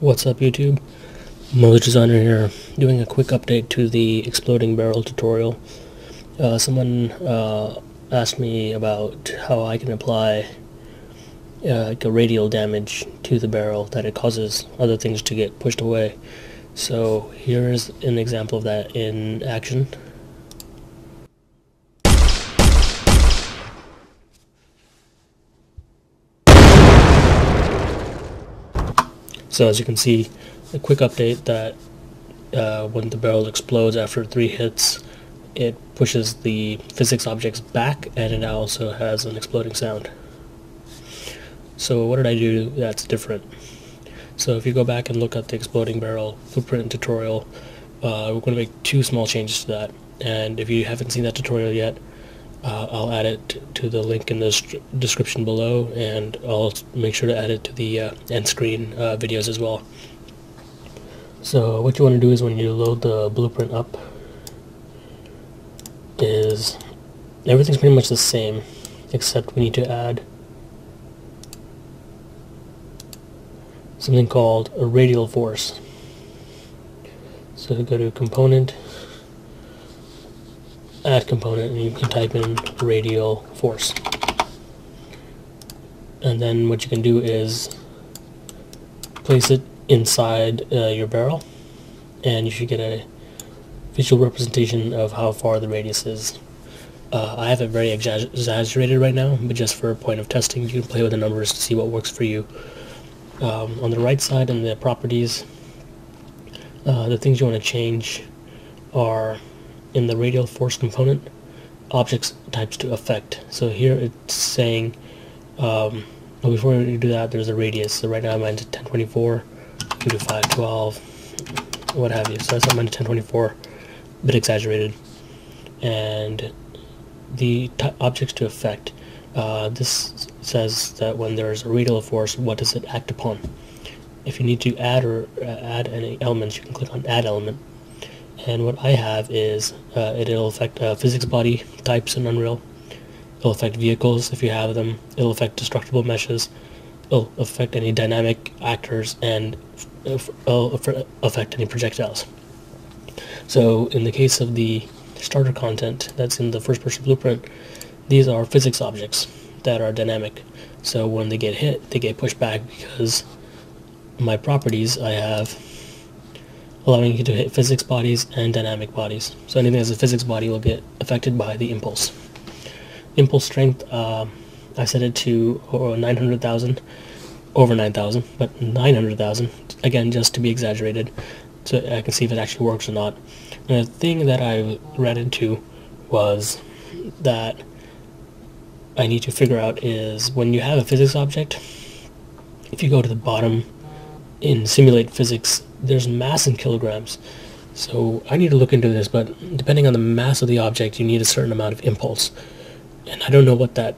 What's up YouTube? MoziDesigner here, doing a quick update to the exploding barrel tutorial. Someone asked me about how I can apply like a radial damage to the barrel that it causes other things to get pushed away. So here is an example of that in action. So as you can see, a quick update that when the barrel explodes after 3 hits, it pushes the physics objects back, and it now also has an exploding sound. So what did I do that's different? So if you go back and look at the exploding barrel blueprint tutorial, we're going to make 2 small changes to that. And if you haven't seen that tutorial yet, I'll add it to the link in the description below, and I'll make sure to add it to the end screen videos as well. So what you want to do is, when you load the blueprint up, is everything's pretty much the same, except we need to add something called a radial force. So go to component, add component, and you can type in radial force. And then what you can do is place it inside your barrel, and you should get a visual representation of how far the radius is. I have it very exaggerated right now, but just for a point of testing, you can play with the numbers to see what works for you. On the right side in the properties, the things you want to change are, in the radial force component, objects types to effect. So here it's saying, before you do that, there's a radius. So right now I'm at 1024, go to 512, what have you. So that's I'm at 1024, a bit exaggerated. And the objects to effect, this says that when there's a radial force, what does it act upon? If you need to add or add any elements, you can click on add element. And what I have is, it'll affect physics body types in Unreal, it'll affect vehicles if you have them, it'll affect destructible meshes, it'll affect any dynamic actors, and it'll affect any projectiles. So in the case of the starter content that's in the first person blueprint, these are physics objects that are dynamic. So when they get hit, they get pushed back, because my properties I have allowing you to hit physics bodies and dynamic bodies. So anything that's a physics body will get affected by the impulse. Impulse strength, I set it to 900,000, over 9,000, but 900,000, again, just to be exaggerated, so I can see if it actually works or not. And the thing that I ran into was that I need to figure out is, when you have a physics object, if you go to the bottom in simulate physics, there's mass in kilograms. So I need to look into this, but depending on the mass of the object, you need a certain amount of impulse, and I don't know what that,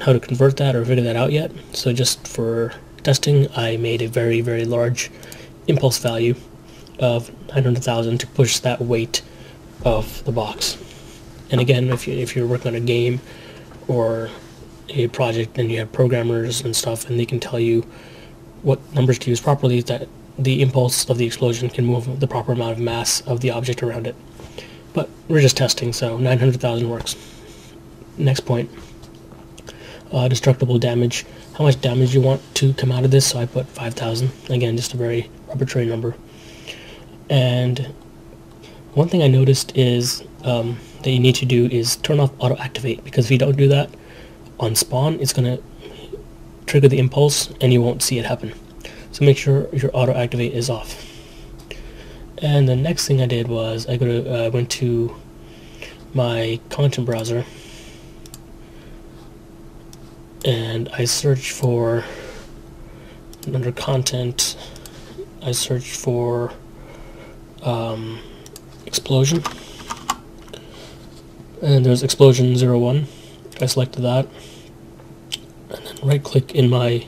how to convert that or figure that out yet. So just for testing, I made a very, very large impulse value of 900,000 to push that weight of the box. And again, if you're working on a game or a project, and you have programmers and stuff, and they can tell you what numbers to use properly, that the impulse of the explosion can move the proper amount of mass of the object around it. But we're just testing, so 900,000 works. Next point, destructible damage, how much damage you want to come out of this. So I put 5,000, again, just a very arbitrary number. And one thing I noticed is that you need to do is turn off auto activate, because if you don't do that on spawn, it's going to trigger the impulse and you won't see it happen. So make sure your auto activate is off. And the next thing I did was I went to my content browser, and I searched for, under content, I searched for explosion, and there's explosion 01. I selected that, and then right click in my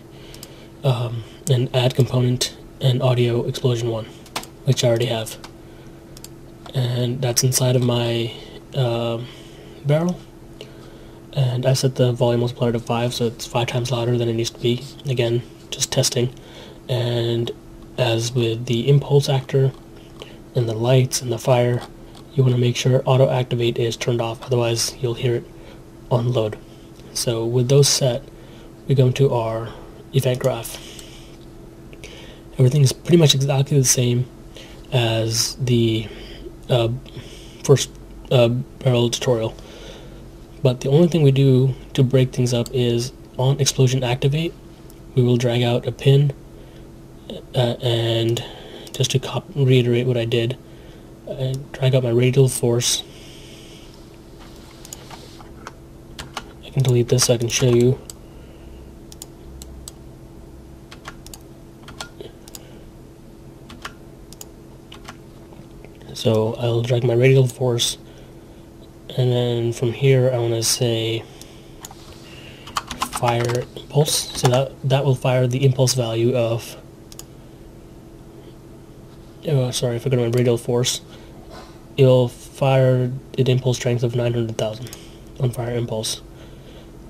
and add component and audio explosion 1, which I already have, and that's inside of my barrel. And I set the volume multiplier to 5, so it's 5 times louder than it needs to be, again, just testing. And as with the impulse actor and the lights and the fire, you want to make sure auto activate is turned off, otherwise you'll hear it on load. So with those set, we go into our event graph. Everything is pretty much exactly the same as the first barrel tutorial, but the only thing we do to break things up is on explosion activate we will drag out a pin, and just to reiterate what I did, I drag out my radial force. I can delete this so I can show you. So I'll drag my radial force, and then from here I want to say fire impulse, so that will fire the impulse value of, oh sorry, if I go to my radial force, it'll fire an impulse strength of 900,000 on fire impulse.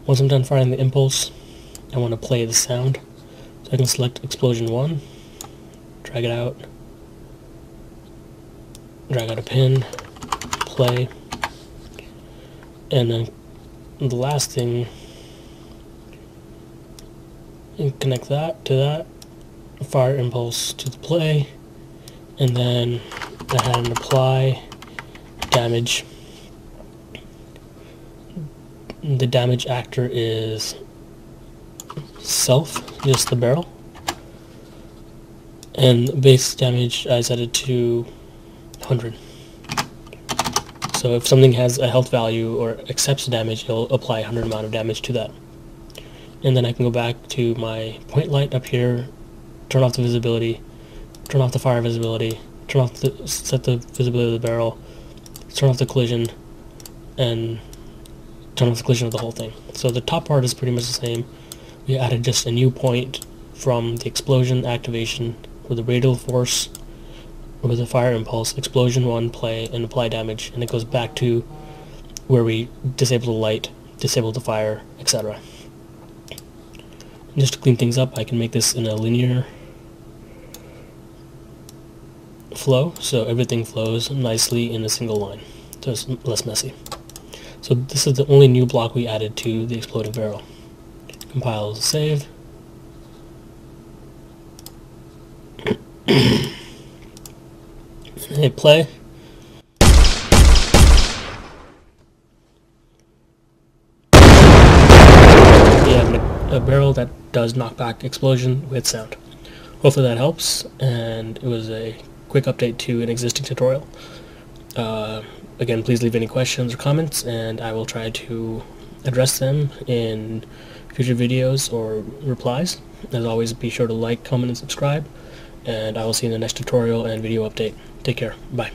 Once I'm done firing the impulse, I want to play the sound, so I can select explosion 1, drag it out, drag out a pin, play, and then the last thing, and connect that to that, fire impulse to the play, and then I had an apply damage. The damage actor is self, just the barrel, and base damage I set it to 100. So if something has a health value or accepts damage, it'll apply 100 amount of damage to that. And then I can go back to my point light up here, turn off the visibility, turn off the fire visibility, turn off the, set the visibility of the barrel, turn off the collision, and turn off the collision of the whole thing. So the top part is pretty much the same. We added just a new point from the explosion activation with the radial force, with the fire impulse, explosion 1, play, and apply damage, and it goes back to where we disable the light, disable the fire, etc. Just to clean things up, I can make this in a linear flow, so everything flows nicely in a single line, so it's less messy. So this is the only new block we added to the exploding barrel. Compile, save. Hit play. We have a barrel that does knockback explosion with sound. Hopefully that helps, and it was a quick update to an existing tutorial. Again, please leave any questions or comments, and I will try to address them in future videos or replies. As always, be sure to like, comment, and subscribe, and I will see you in the next tutorial and video update. Take care. Bye.